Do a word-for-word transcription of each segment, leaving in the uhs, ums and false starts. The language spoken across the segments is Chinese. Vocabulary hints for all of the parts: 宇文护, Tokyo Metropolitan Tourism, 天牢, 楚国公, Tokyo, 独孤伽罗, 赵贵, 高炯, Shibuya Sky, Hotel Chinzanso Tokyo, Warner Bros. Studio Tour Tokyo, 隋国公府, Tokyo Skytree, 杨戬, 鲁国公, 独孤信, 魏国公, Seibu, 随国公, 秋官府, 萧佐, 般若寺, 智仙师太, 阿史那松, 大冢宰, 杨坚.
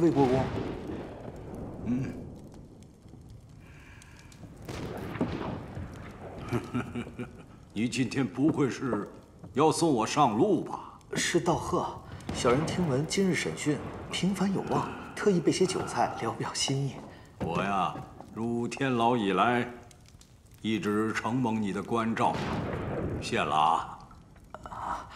魏国公，嗯，你今天不会是要送我上路吧？是道贺，小人听闻今日审讯平凡有望，特意备些酒菜聊表心意。我呀，入天牢以来，一直承蒙你的关照，谢了啊。啊，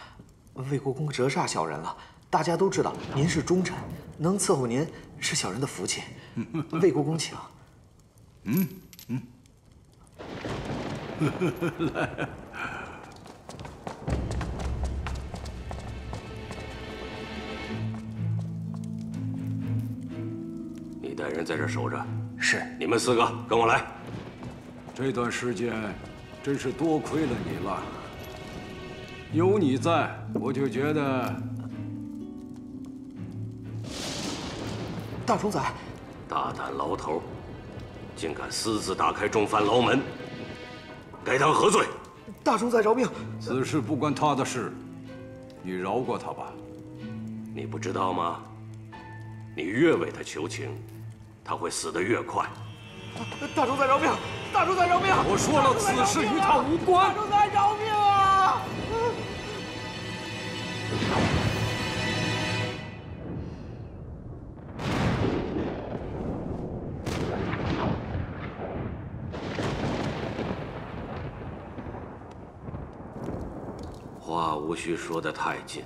魏国公折煞小人了。 大家都知道您是忠臣，能伺候您是小人的福气。魏国公请。嗯嗯，来。你带人在这守着。是。你们四个跟我来。这段时间，真是多亏了你了。有你在，我就觉得。 大主宰，大胆牢头，竟敢私自打开重犯牢门，该当何罪？大主宰饶命！此事不关他的事，你饶过他吧。你不知道吗？你越为他求情，他会死得越快。大主宰饶命！大主宰饶命！我说了，此事与他无关。大主宰饶命啊！ 话无需说得太尽，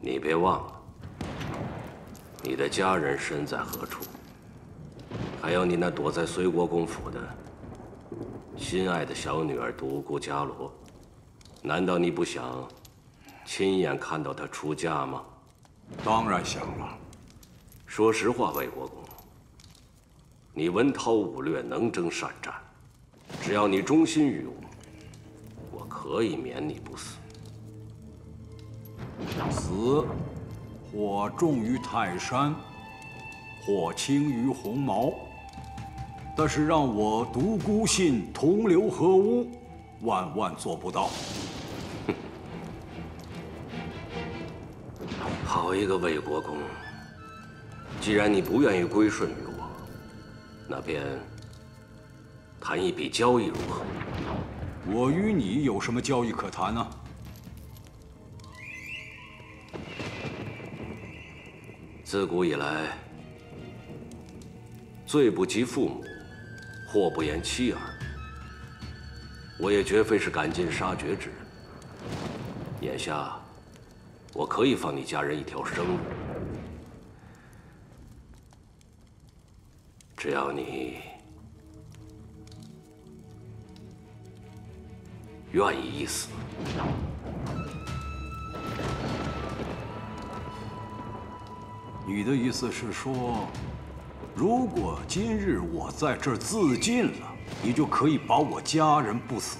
你别忘了，你的家人身在何处，还有你那躲在隋国公府的心爱的小女儿独孤伽罗，难道你不想亲眼看到她出嫁吗？当然想了。说实话，魏国公，你文韬武略，能征善战，只要你忠心于我。 可以免你不死。死，火重于泰山，火轻于鸿毛。但是让我独孤信同流合污，万万做不到。好一个魏国公！既然你不愿意归顺于我，那便谈一笔交易如何？ 我与你有什么交易可谈呢？自古以来，罪不及父母，祸不言妻儿。我也绝非是赶尽杀绝之人。眼下，我可以放你家人一条生路，只要你。 愿意一死。你的意思是说，如果今日我在这儿自尽了，你就可以保我家人不死？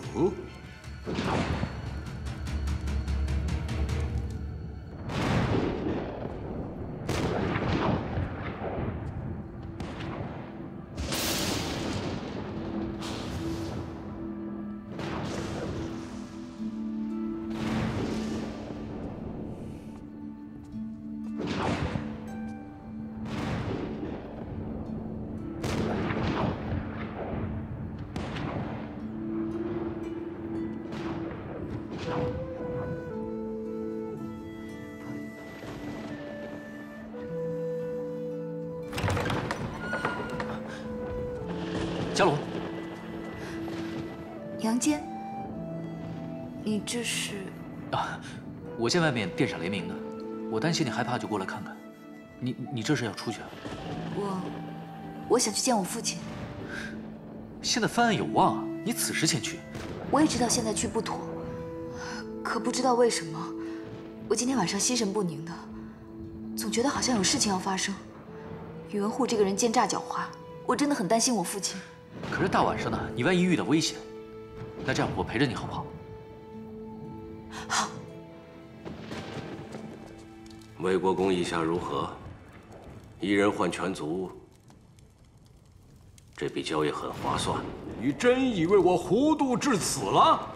伽罗，杨坚，你这是？啊，我见外面电闪雷鸣的，我担心你害怕，就过来看看。你你这是要出去啊？我，我想去见我父亲。现在翻案有望啊，你此时前去。我也知道现在去不妥，可不知道为什么，我今天晚上心神不宁的，总觉得好像有事情要发生。宇文护这个人奸诈狡猾，我真的很担心我父亲。 可是大晚上的，你万一遇到危险，那这样我陪着你好不好？好。魏国公意下如何？一人换全族，这笔交易很划算。你真以为我糊涂至此了？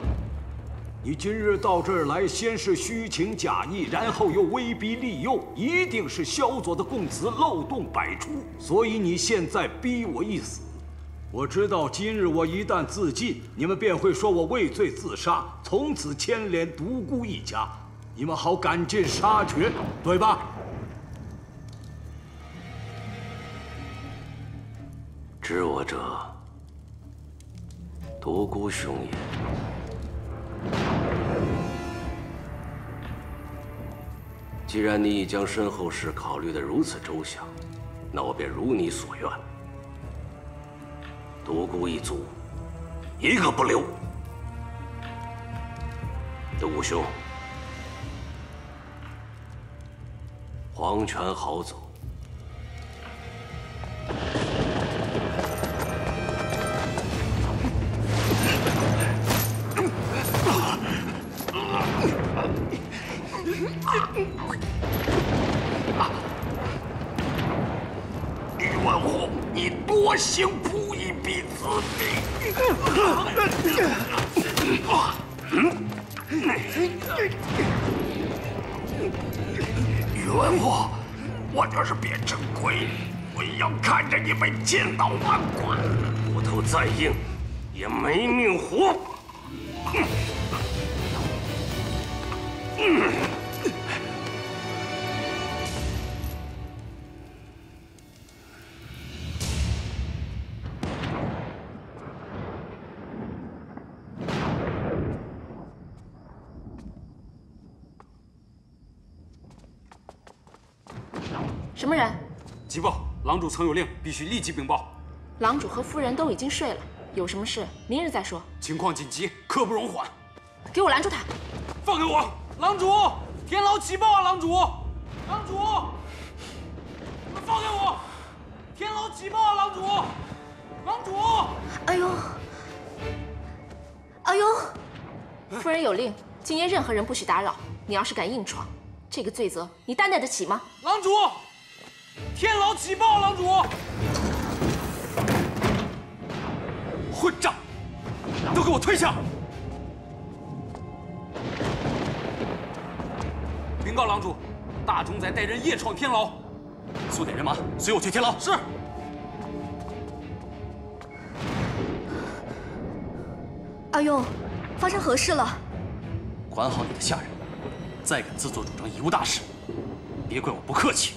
你今日到这儿来，先是虚情假意，然后又威逼利诱，一定是萧佐的供词漏洞百出，所以你现在逼我一死。我知道今日我一旦自尽，你们便会说我畏罪自杀，从此牵连独孤一家，你们好赶尽杀绝，对吧？知我者，独孤兄也。 既然你已将身后事考虑得如此周详，那我便如你所愿，独孤一族一个不留。独孤兄，黄泉好走。 吕万户，你多行不义必自毙！吕万户，我这是变成鬼，我也要看着你被千刀万剐！骨头再硬，也没命活！嗯 什么人？急报！郎主曾有令，必须立即禀报。郎主和夫人都已经睡了，有什么事明日再说。情况紧急，刻不容缓。给我拦住他！放给我！郎主，天牢急报啊！郎主，郎主，你们放给我！天牢急报啊！郎主，郎主！哎呦，哎呦！夫人有令，今夜任何人不许打扰。你要是敢硬闯，这个罪责你担待得起吗？郎主！ 天牢急报，郎主！混账，都给我退下！禀告郎主，大冢宰带人夜闯天牢，速点人马，随我去天牢。是。阿用，发生何事了？管好你的下人，再敢自作主张，贻误大事，别怪我不客气。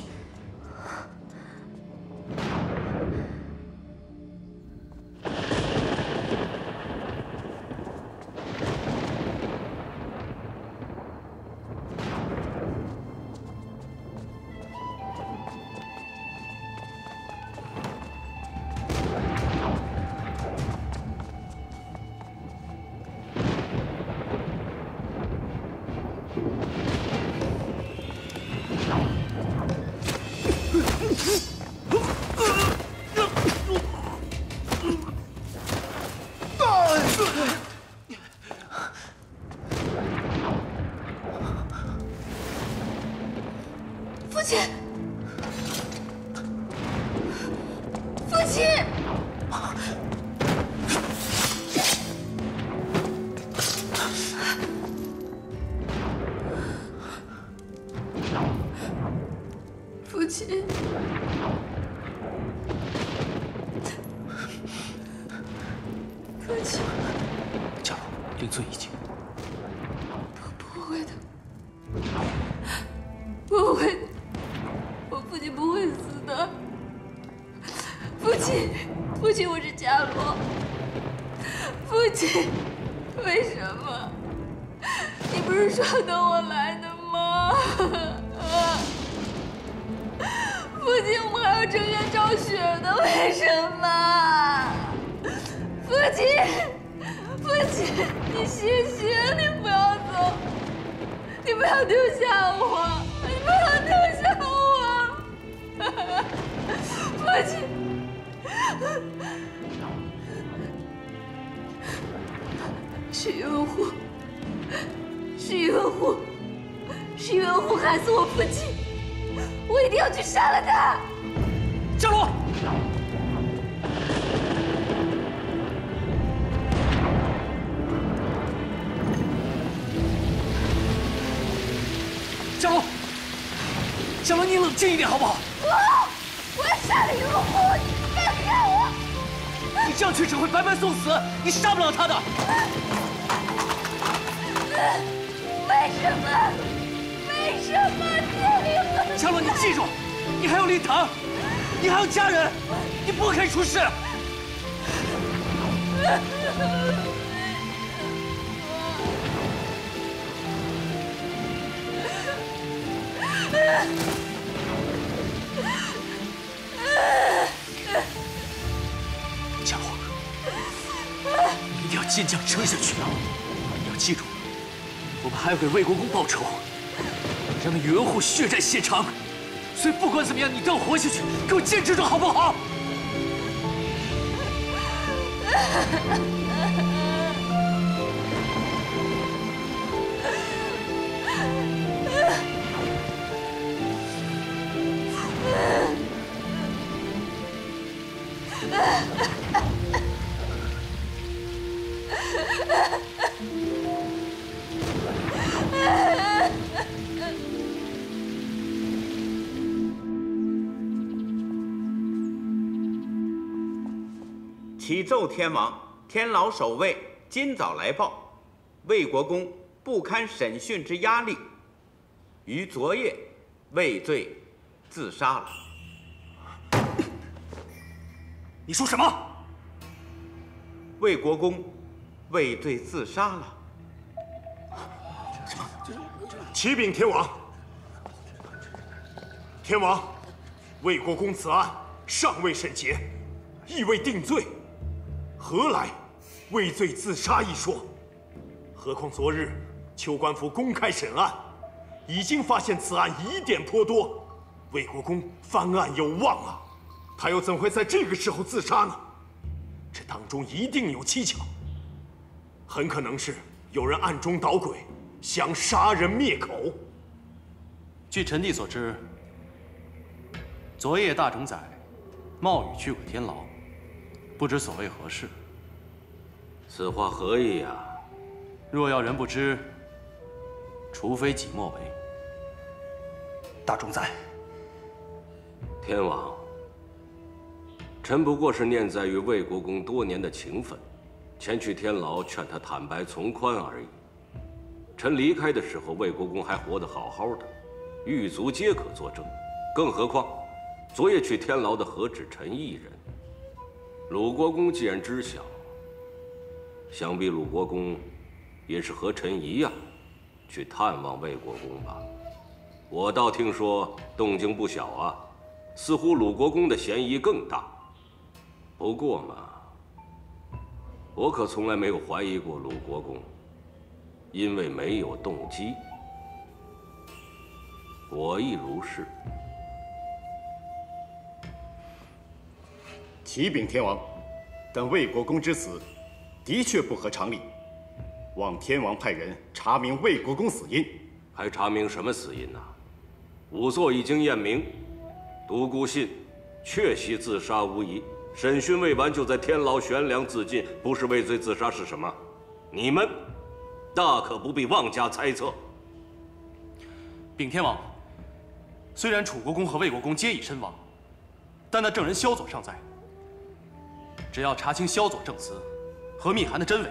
小龙，你冷静一点好不好？我，我要杀了于洪波，你干什么呀我？你这样去只会白白送死，你杀不了他的。为什么？为什么天灵？小龙，你记住，你还有令堂，你还有家人，你不可以出事。 家伙，一定要坚强撑下去啊！你要记住，我们还要给魏国公报仇，让那宇文护血债血偿。所以不管怎么样，你都要活下去，给我坚持住，好不好？ 启奏天王，天牢守卫今早来报，魏国公不堪审讯之压力，于昨夜畏罪自杀了。你说什么？魏国公畏罪自杀了？启禀天王，天王，魏国公此案尚未审结，亦未定罪。 何来畏罪自杀一说？何况昨日秋官府公开审案，已经发现此案疑点颇多，魏国公翻案有望啊！他又怎会在这个时候自杀呢？这当中一定有蹊跷，很可能是有人暗中捣鬼，想杀人灭口。据臣弟所知，昨夜大冢仔冒雨去过天牢。 不知所谓何事？此话何意呀？若要人不知，除非己莫为。大冢仔，天王，臣不过是念在于魏国公多年的情分，前去天牢劝他坦白从宽而已。臣离开的时候，魏国公还活得好好的，狱卒皆可作证。更何况，昨夜去天牢的何止臣一人？ 鲁国公既然知晓，想必鲁国公也是和臣一样去探望魏国公吧。我倒听说动静不小啊，似乎鲁国公的嫌疑更大。不过嘛，我可从来没有怀疑过鲁国公，因为没有动机。我亦如是。 启禀天王，但魏国公之死的确不合常理，望天王派人查明魏国公死因。还查明什么死因呢？仵作已经验明，独孤信确系自杀无疑。审讯未完就在天牢悬梁自尽，不是畏罪自杀是什么？你们大可不必妄加猜测。禀天王，虽然楚国公和魏国公皆已身亡，但那证人萧佐尚在。 只要查清萧佐证词和密函的真伪，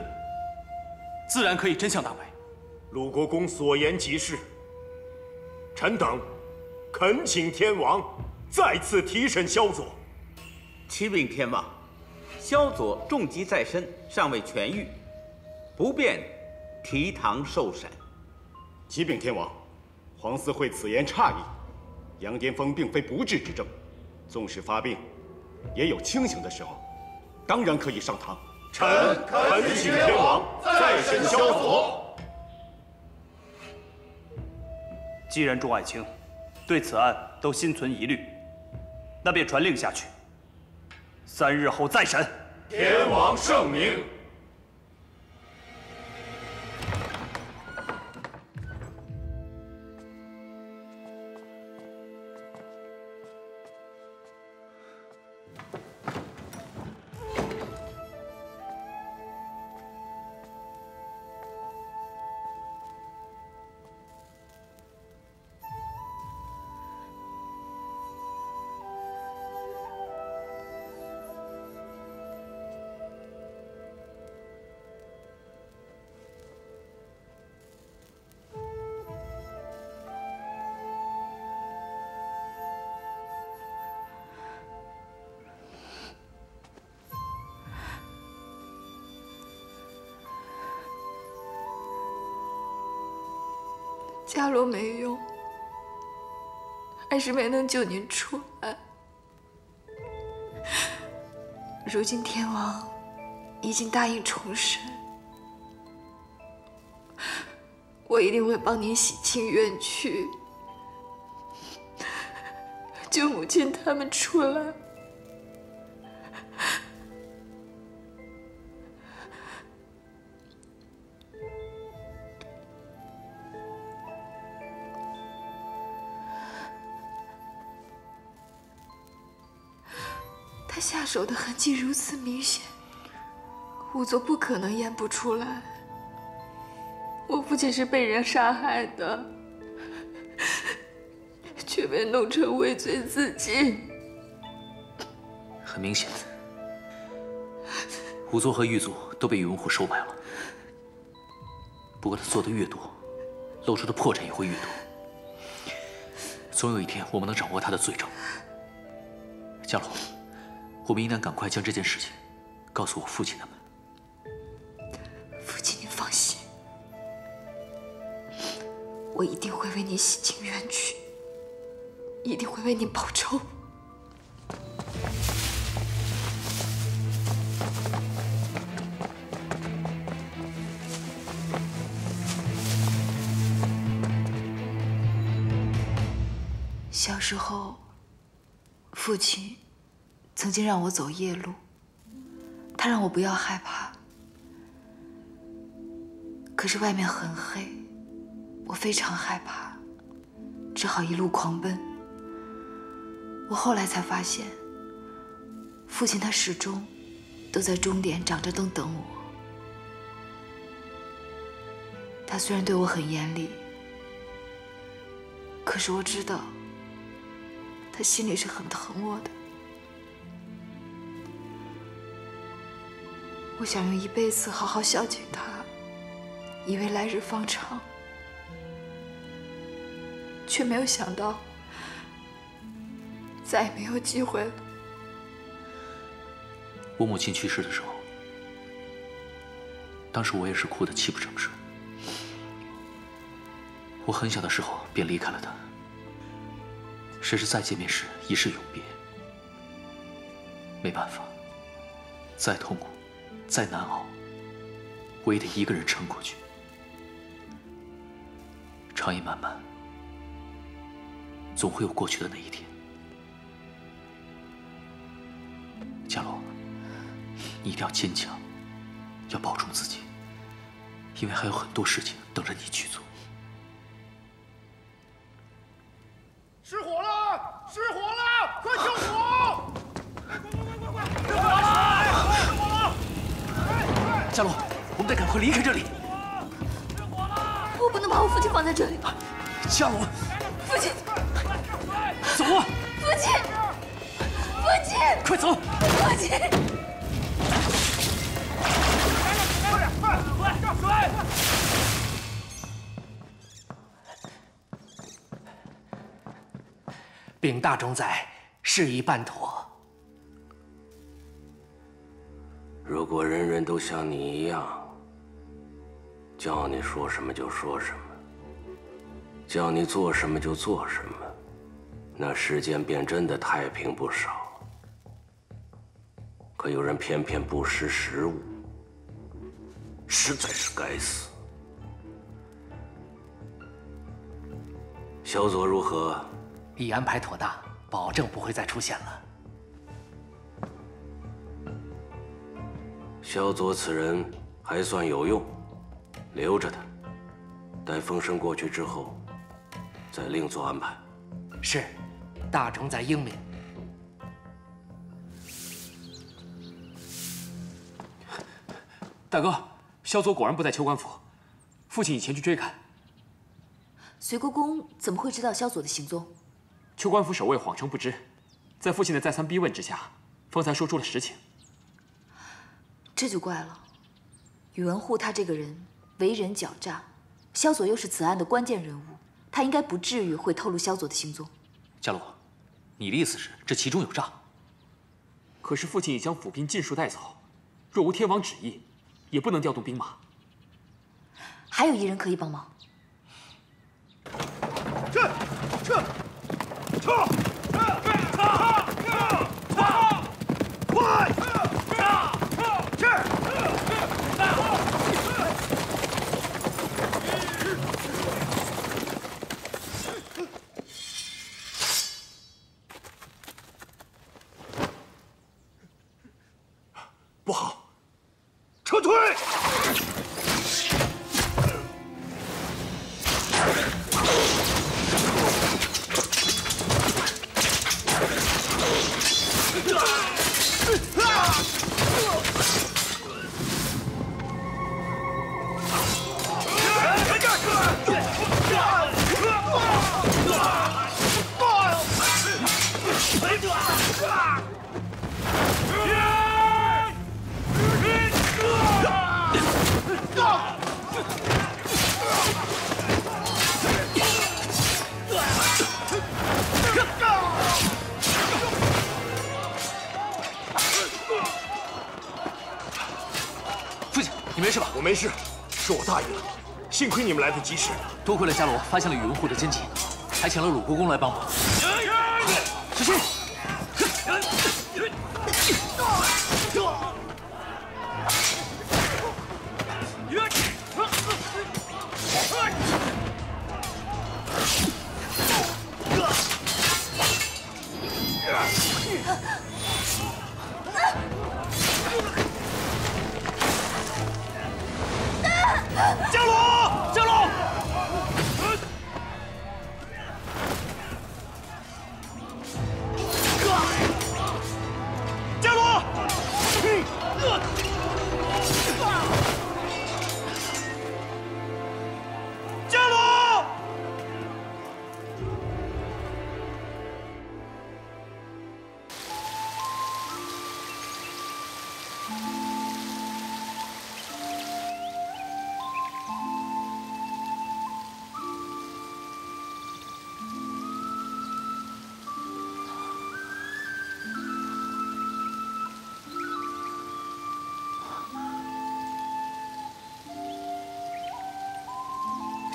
自然可以真相大白。鲁国公所言极是，臣等恳请天王再次提审萧佐。启禀天王，萧佐重疾在身，尚未痊愈，不便提堂受审。启禀天王，黄四惠此言差矣。杨巅峰并非不治之症，纵使发病，也有清醒的时候。 当然可以上堂。臣恳请天王再审萧佐。既然众爱卿对此案都心存疑虑，那便传令下去，三日后再审。天王圣明。伽罗没用，还是没能救您出来。如今天王已经答应重生，我一定会帮您洗清冤屈，救母亲他们出来。他下手的痕迹如此明显，仵作不可能验不出来。我父亲是被人杀害的，却被弄成畏罪自尽。很明显，仵作和狱卒都被宇文虎收买了。不过他做的越多，露出的破绽也会越多。总有一天，我们能掌握他的罪证。伽罗。 我们应当赶快将这件事情告诉我父亲他们。父亲，您放心，我一定会为您洗清冤屈，一定会为您报仇。小时候，父亲 曾经让我走夜路，他让我不要害怕。可是外面很黑，我非常害怕，只好一路狂奔。我后来才发现，父亲他始终都在终点长着灯等我。他虽然对我很严厉，可是我知道，他心里是很疼我的。 我想用一辈子好好孝敬他，以为来日方长，却没有想到，再也没有机会了。我母亲去世的时候，当时我也是哭得泣不成声。我很小的时候便离开了她，谁知再见面时已是永别。没办法，再痛苦 再难熬，我也得一个人撑过去。长夜漫漫，总会有过去的那一天。伽罗，你一定要坚强，要保重自己，因为还有很多事情等着你去做。失火了！失火了！快救火！快快快快快！失火了！ 伽罗，我们得赶快离开这里。我不能把我父亲放在这里。伽罗，父亲，走啊！父亲，父亲，快走！父亲，快点，快点，快点，快点！禀大冢宰，事已办妥。 如果人人都像你一样，叫你说什么就说什么，叫你做什么就做什么，那世间便真的太平不少。可有人偏偏不识时务，实在是该死。萧佐如何？已安排妥当，保证不会再出现了。 萧佐此人还算有用，留着他，待风声过去之后，再另做安排。是，大冢宰英明。大哥，萧佐果然不在秋官府，父亲以前去追赶。随国公怎么会知道萧佐的行踪？秋官府守卫谎称不知，在父亲的再三逼问之下，方才说出了实情。 这就怪了，宇文护他这个人为人狡诈，萧佐又是此案的关键人物，他应该不至于会透露萧佐的行踪。伽罗，你的意思是这其中有诈？可是父亲已将府兵尽数带走，若无天王旨意，也不能调动兵马。还有一人可以帮忙，没事，是我大意了，幸亏你们来得及时。多亏了伽罗发现了宇文护的奸计，还请了鲁国公来帮忙。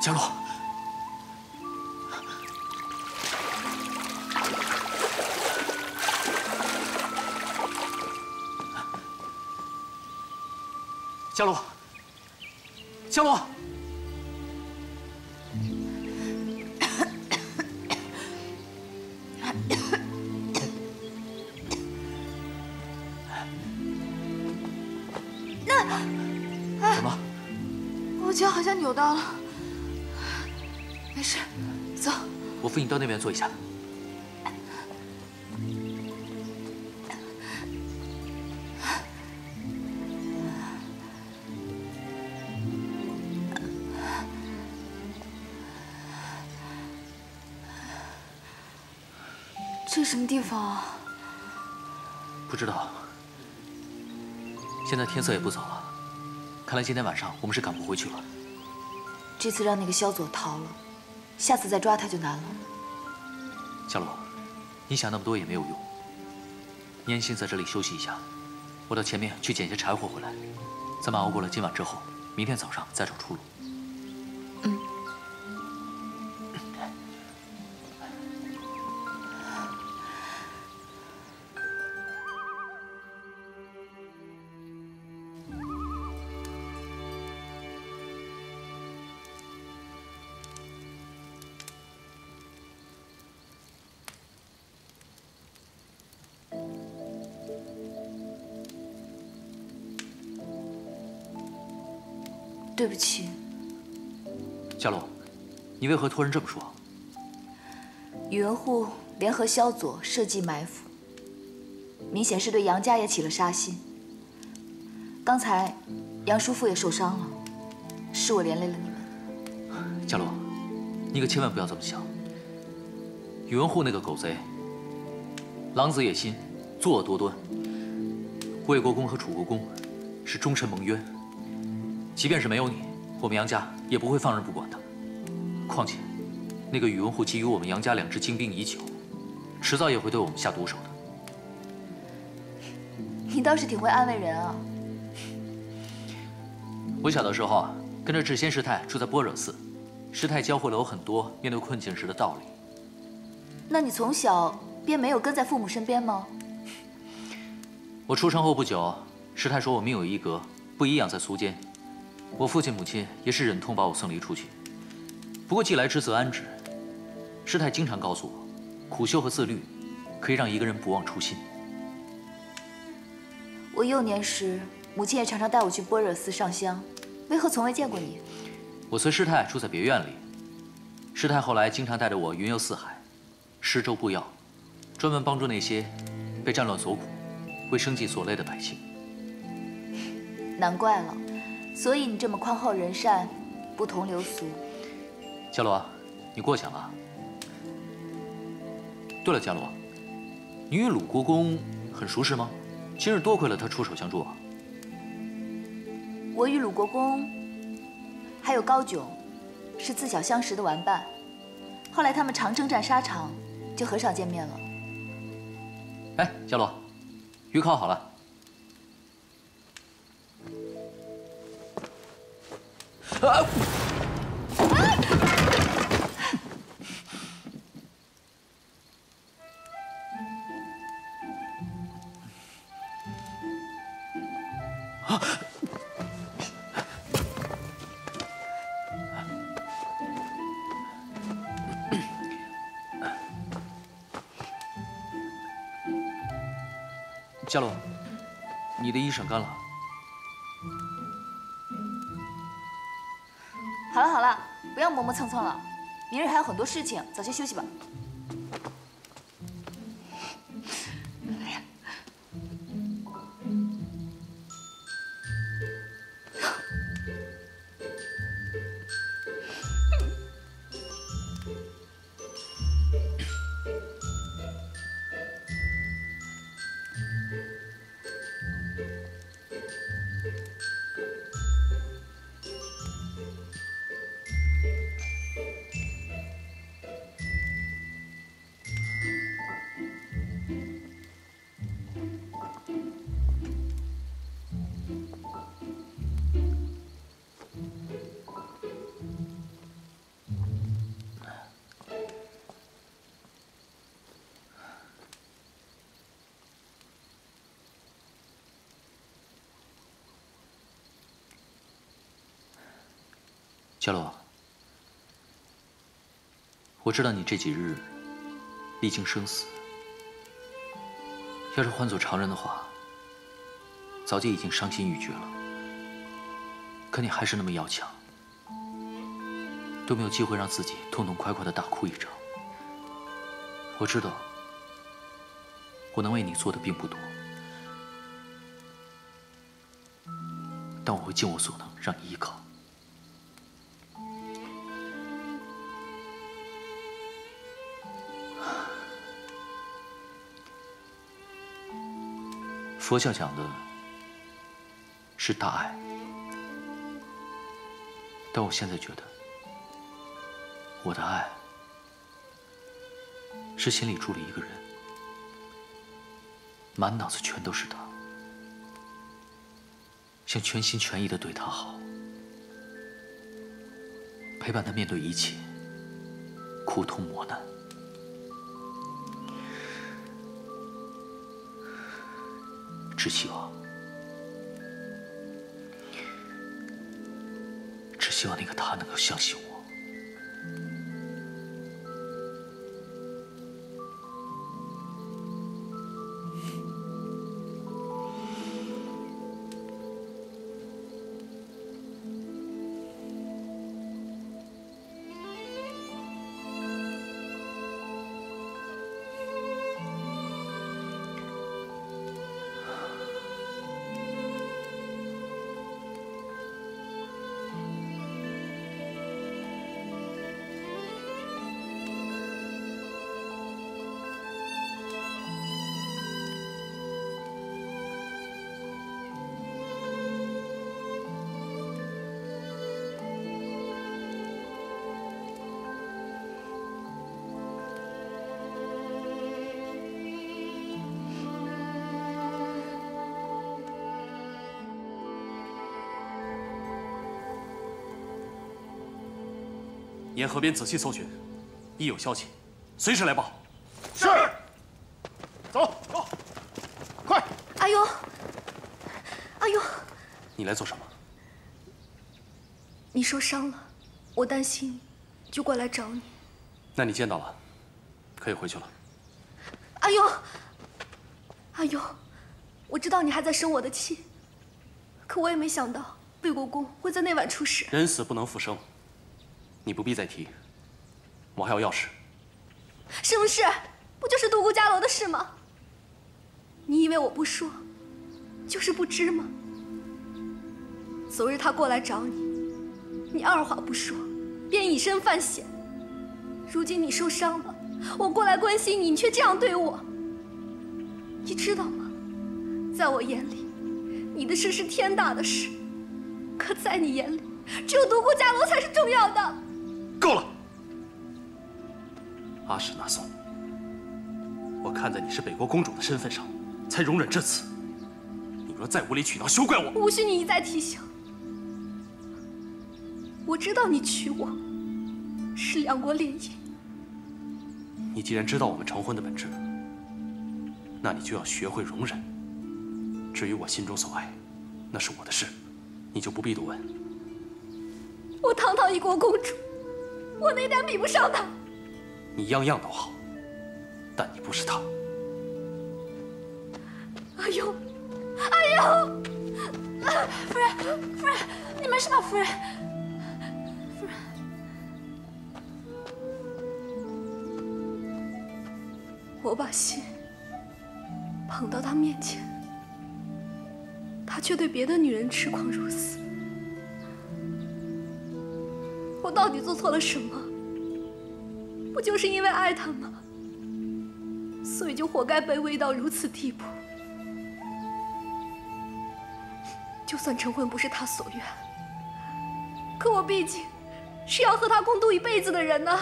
小心！伽罗，伽罗，伽罗，伽罗，伽罗，伽罗，伽罗，那什么？我脚好像扭到了。 没事，走。我扶你到那边坐一下。这什么地方啊？不知道。现在天色也不早了，看来今天晚上我们是赶不回去了。这次让那个萧佐逃了。 下次再抓他就难了。伽罗，你想那么多也没有用。你安心在这里休息一下，我到前面去捡些柴火回来。咱们熬过了今晚之后，明天早上再找出路。嗯。对不起，伽罗，你为何托人这么说？宇文护联合萧佐设计埋伏，明显是对杨家也起了杀心。刚才杨叔父也受伤了，是我连累了你们。伽罗，你可千万不要这么想。宇文护那个狗贼，狼子野心，作恶多端。魏国公和楚国公是忠臣盟约。 即便是没有你，我们杨家也不会放任不管的。况且，那个宇文护觊觎我们杨家两支精兵已久，迟早也会对我们下毒手的。你倒是挺会安慰人啊！我小的时候啊，跟着智仙师太住在般若寺，师太教会了我很多面对困境时的道理。那你从小便没有跟在父母身边吗？我出生后不久，师太说我命有一格，不宜养在俗间。我父亲母亲也是忍痛把我送离出去。不过既来之则安之，师太经常告诉我，苦修和自律可以让一个人不忘初心。我幼年时，母亲也常常带我去般若寺上香，为何从未见过你？ 我随师太住在别院里，师太后来经常带着我云游四海，施粥布药，专门帮助那些被战乱所苦、为生计所累的百姓。难怪了，所以你这么宽厚仁善，不同流俗。伽罗，你过奖了。对了，伽罗，你与鲁国公很熟识吗？今日多亏了他出手相助啊。我与鲁国公。 还有高炯，是自小相识的玩伴，后来他们常征战沙场，就很少见面了。哎，伽罗，鱼烤好了。啊！啊！ 伽罗，你的衣裳干了。好了好了，不要磨磨蹭蹭了，明日还有很多事情，早些休息吧。哎呀，伽罗，我知道你这几日历经生死，要是换做常人的话，早就已经伤心欲绝了。可你还是那么要强，都没有机会让自己痛痛快快的大哭一场。我知道，我能为你做的并不多，但我会尽我所能让你依靠。 佛教讲的是大爱，但我现在觉得，我的爱是心里住了一个人，满脑子全都是他，想全心全意的对他好，陪伴他面对一切苦痛磨难。 只希望，只希望那个他能够相信我。沿河边仔细搜寻，一有消息，随时来报。是。走走，快！哎呦，哎呦！你来做什么？你受伤了，我担心，就过来找你。那你见到了，可以回去了。哎呦，哎呦，我知道你还在生我的气，可我也没想到魏国公会在那晚出事。人死不能复生。 你不必再提，我还有要事。什么事？不就是独孤伽罗的事吗？你以为我不说，就是不知吗？昨日他过来找你，你二话不说，便以身犯险。如今你受伤了，我过来关心你，你却这样对我。你知道吗？在我眼里，你的事是天大的事，可在你眼里，只有独孤伽罗才是重要的。 够了，阿史那松，我看在你是北国公主的身份上，才容忍至此。你若再无理取闹，休怪我。无需你一再提醒，我知道你娶我是两国联姻。你既然知道我们成婚的本质，那你就要学会容忍。至于我心中所爱，那是我的事，你就不必多问。我堂堂一国公主。 我哪点比不上他？你样样都好，但你不是他。哎呦，哎呦！啊，夫人，夫人，你没事吧，夫人？夫人，我把心捧到他面前，他却对别的女人痴狂如死。 我到底做错了什么？不就是因为爱他吗？所以就活该卑微到如此地步。就算成婚不是他所愿，可我毕竟是要和他共度一辈子的人呢。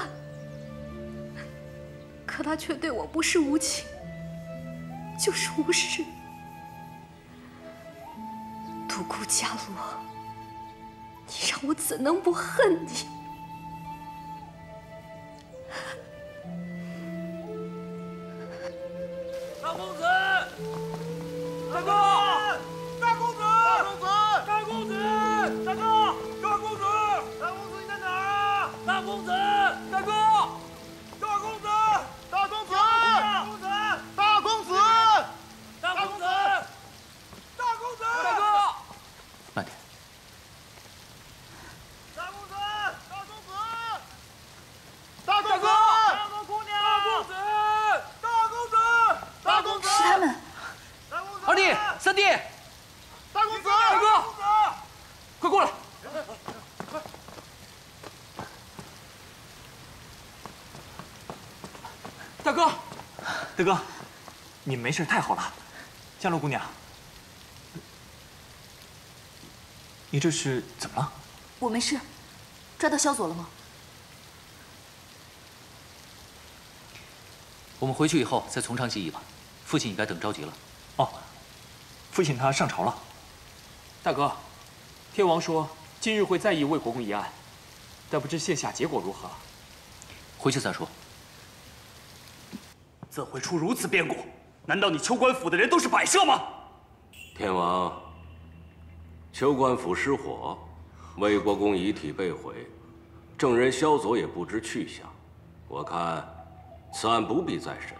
可他却对我不是无情，就是无视。独孤伽罗。 你让我怎能不恨你？大公子，大哥，大公子，大公子，大哥，大公子，大公子，你在哪儿啊？大公子，大哥，大公子，大公子，大公子，大公子，大公子，大公子，大哥，慢点。 二弟，三弟，大公子，大哥，快过来！快！大哥，大哥，你没事，太好了。伽罗姑娘，你这是怎么了？我没事。抓到萧佐了吗？我们回去以后再从长计议吧。父亲应该等着急了。哦。 父亲他上朝了，大哥，天王说今日会再议魏国公一案，但不知现下结果如何。回去再说。怎会出如此变故？难道你秋官府的人都是摆设吗？天王，秋官府失火，魏国公遗体被毁，证人萧佐也不知去向。我看此案不必再审，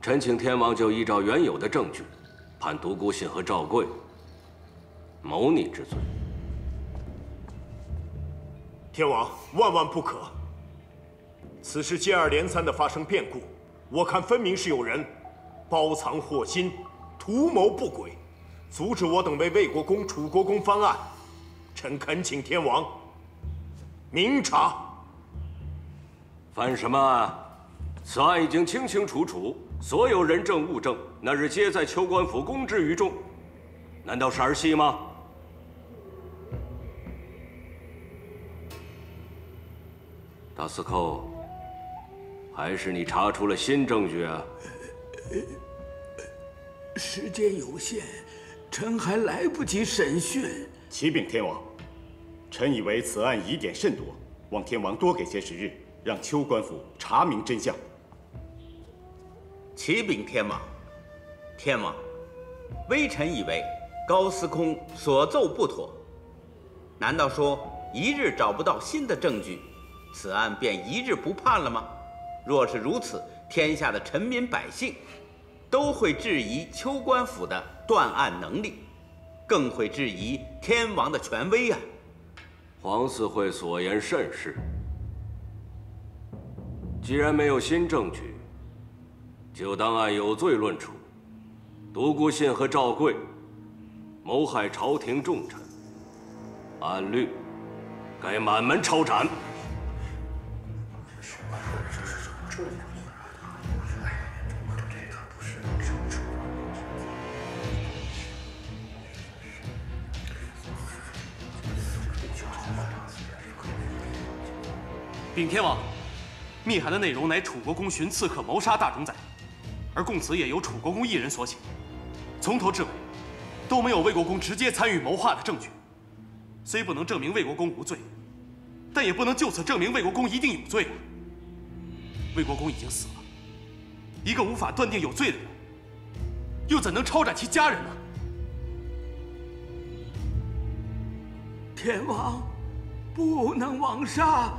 臣请天王就依照原有的证据。 判独孤信和赵贵谋逆之罪。天王万万不可！此事接二连三的发生变故，我看分明是有人包藏祸心，图谋不轨，阻止我等为魏国公、楚国公翻案。臣恳请天王明察。翻什么案？此案已经清清楚楚。 所有人证物证，那日皆在秋官府公之于众，难道是儿戏吗？大司寇，还是你查出了新证据啊？时间有限，臣还来不及审讯。启禀天王，臣以为此案疑点甚多，望天王多给些时日，让邱官府查明真相。启禀天王，天王，微臣以为高司空所奏不妥。难道说一日找不到新的证据，此案便一日不判了吗？若是如此，天下的臣民百姓都会质疑邱官府的断案能力，更会质疑天王的权威啊！ 黄四会所言甚是。既然没有新证据，就当按有罪论处。独孤信和赵贵谋害朝廷重臣，按律该满门抄斩。禀天王，密函的内容乃楚国公寻刺客谋杀大冢宰，而供词也由楚国公一人所写，从头至尾都没有魏国公直接参与谋划的证据。虽不能证明魏国公无罪，但也不能就此证明魏国公一定有罪啊！魏国公已经死了，一个无法断定有罪的人，又怎能抄斩其家人呢？天王，不能枉杀！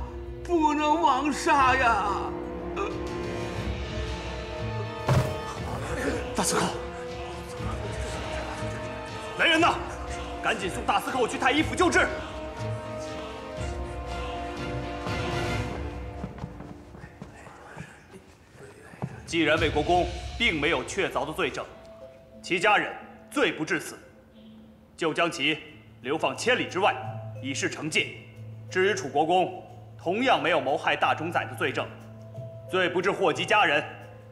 不能枉杀呀！大司寇，来人呐！赶紧送大司寇去太医府救治。既然魏国公并没有确凿的罪证，其家人罪不至死，就将其流放千里之外，以示惩戒。至于楚国公， 同样没有谋害大冢宰的罪证，罪不至祸及家人，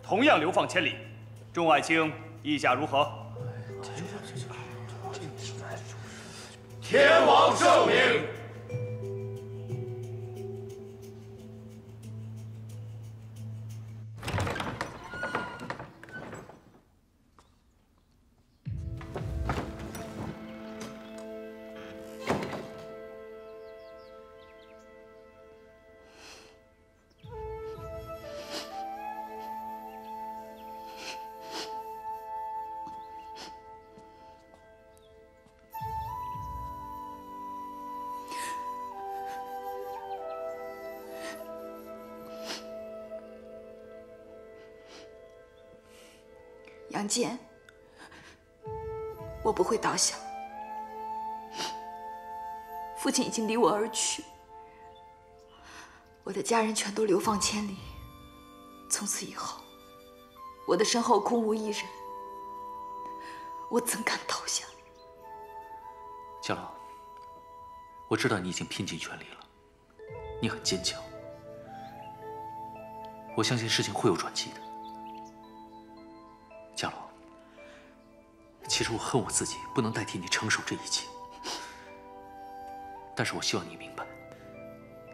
同样流放千里。众爱卿意下如何？天王圣明。杨戬，我不会倒下。父亲已经离我而去，我的家人全都流放千里。从此以后，我的身后空无一人，我怎敢倒下？江老，我知道你已经拼尽全力了，你很坚强，我相信事情会有转机的。 伽罗，其实我恨我自己不能代替你承受这一切，但是我希望你明白，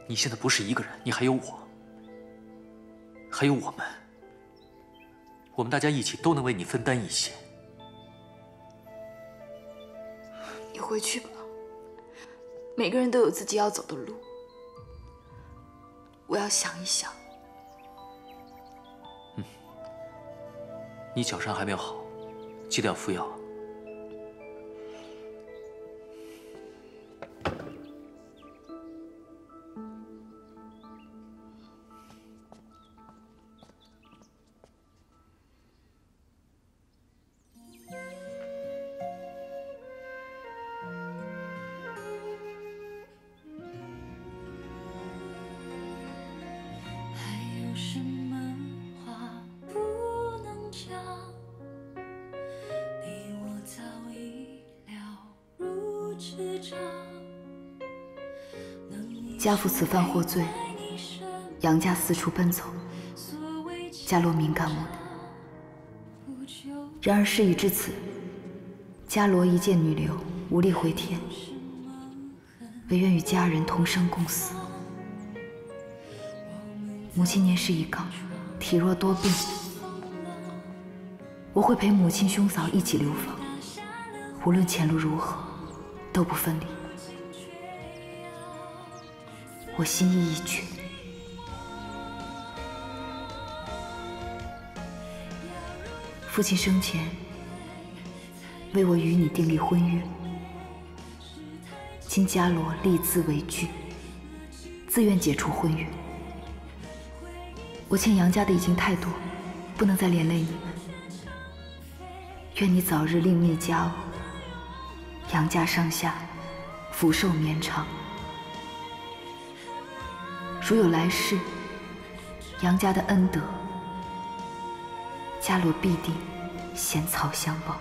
你现在不是一个人，你还有我，还有我们，我们大家一起都能为你分担一些。你回去吧，每个人都有自己要走的路，我要想一想。 你脚伤还没有好，记得要服药。还有什么话不能讲？ 家父此犯获罪，杨家四处奔走，伽罗敏感无能。然而事已至此，伽罗一介女流无力回天，唯愿与家人同生共死。母亲年事已高，体弱多病，我会陪母亲兄嫂一起流放，无论前路如何，都不分离。我心意已决。父亲生前为我与你订立婚约，金伽罗立字为据，自愿解除婚约。我欠杨家的已经太多，不能再连累你们。愿你早日另觅佳偶，杨家上下福寿绵长。 如有来世，杨家的恩德，伽罗必定衔草相报。